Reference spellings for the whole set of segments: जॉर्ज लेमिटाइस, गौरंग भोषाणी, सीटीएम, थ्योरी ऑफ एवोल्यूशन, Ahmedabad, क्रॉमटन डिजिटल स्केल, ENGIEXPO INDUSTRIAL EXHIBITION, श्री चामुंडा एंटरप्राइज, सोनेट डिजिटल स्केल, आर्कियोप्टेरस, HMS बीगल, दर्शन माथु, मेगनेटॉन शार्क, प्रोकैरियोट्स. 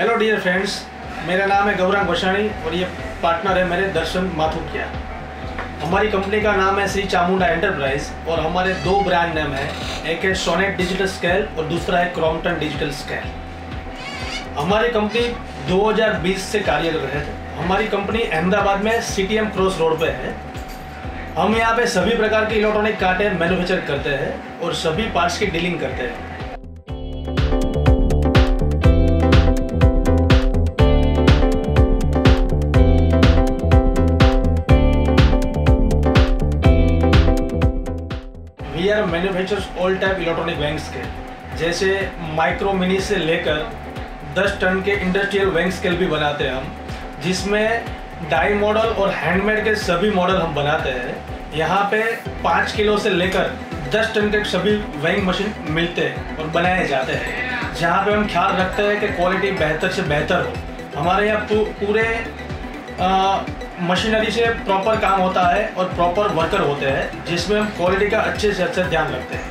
Hello dear friends, मेरा नाम है गौरंग भोषाणी और ये पार्टनर है मेरे दर्शन माथु क्या। हमारी कंपनी का नाम है श्री चामुंडा एंटरप्राइज और हमारे दो ब्रांड नेम है, एक है सोनेट डिजिटल स्केल और दूसरा है क्रॉमटन डिजिटल स्केल। हमारी कंपनी 2020 से कार्यरत है। हमारी कंपनी अहमदाबाद में सीटीएम क्रॉस रोड पे है। हम यहाँ पे सभी प्रकार के इलेक्ट्रॉनिक कांटे मैन्युफैक्चर करते हैं और सभी पार्ट्स की डीलिंग करते हैं। We are manufactures all type electronic weighings के, जैसे माइक्रो मिनी से लेकर 10 टन के इंडस्ट्रियल वैंग स्केल भी बनाते हैं हम, जिसमें डाई मॉडल और हैंडमेड के सभी मॉडल हम बनाते हैं। यहाँ पे 5 किलो से लेकर 10 टन के सभी वैंग मशीन मिलते हैं और बनाए जाते हैं, जहाँ पे हम ख्याल रखते हैं कि क्वालिटी बेहतर से बेहतर हो। हमारे यहाँ पूरे मशीनरी से प्रॉपर काम होता है और प्रॉपर वर्कर होते हैं, जिसमें हम क्वालिटी का अच्छे से अच्छा ध्यान रखते हैं।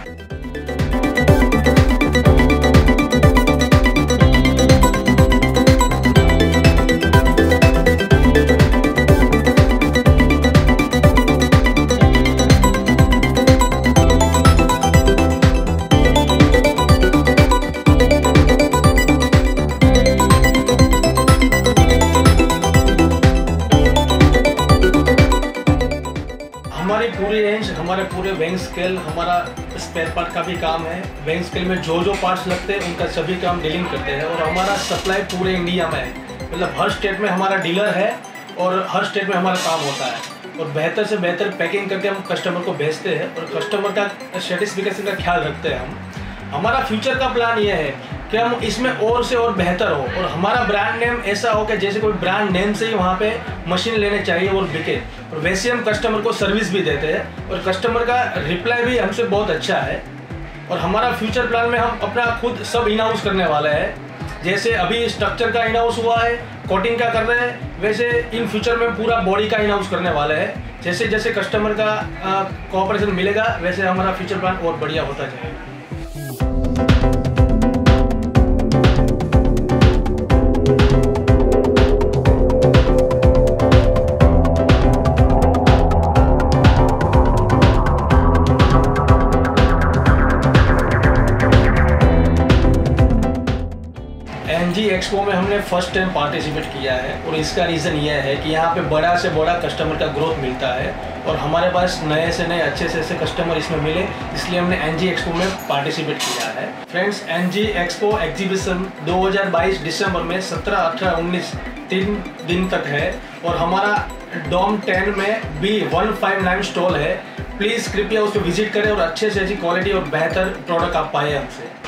हमारी पूरी रेंज, हमारे पूरे वैंग स्केल, हमारा स्पेयर पार्ट का भी काम है। वैंग स्केल में जो पार्ट्स लगते हैं उनका सभी काम डीलिंग करते हैं और हमारा सप्लाई पूरे इंडिया में है, मतलब हर स्टेट में हमारा डीलर है और हर स्टेट में हमारा काम होता है। और बेहतर से बेहतर पैकिंग करके हम कस्टमर को भेजते हैं और कस्टमर का सेटिस्फिकेशन का ख्याल रखते हैं हम। हमारा फ्यूचर का प्लान ये है कि हम इसमें और से और बेहतर हो और हमारा ब्रांड नेम ऐसा हो कि जैसे कोई ब्रांड नेम से ही वहाँ पे मशीन लेने चाहिए और बिके, और वैसे हम कस्टमर को सर्विस भी देते हैं और कस्टमर का रिप्लाई भी हमसे बहुत अच्छा है। और हमारा फ्यूचर प्लान में हम अपना खुद सब इनहाउस करने वाला है, जैसे अभी स्ट्रक्चर का इनहाउस हुआ है, कोटिंग का कर रहे हैं, वैसे इन फ्यूचर में पूरा बॉडी का इनहाउस करने वाला है। जैसे जैसे कस्टमर का कोऑपरेशन मिलेगा वैसे हमारा फ्यूचर प्लान और बढ़िया होता जाएगा। ENGIEXPO में हमने फर्स्ट टाइम पार्टिसिपेट किया है और इसका रीज़न यह है कि यहाँ पे बड़ा से बड़ा कस्टमर का ग्रोथ मिलता है और हमारे पास नए से नए अच्छे से अच्छे कस्टमर इसमें मिले, इसलिए हमने ENGIEXPO में पार्टिसिपेट किया है। फ्रेंड्स, ENGIEXPO एग्जीबिशन 2022 दिसंबर में 17, 18, 19 3 दिन तक है और हमारा डॉम 10 में भी 159 स्टॉल है। प्लीज़ कृपया उसको विजिट करें और अच्छे से अच्छी क्वालिटी और बेहतर प्रोडक्ट आप पाए हमसे।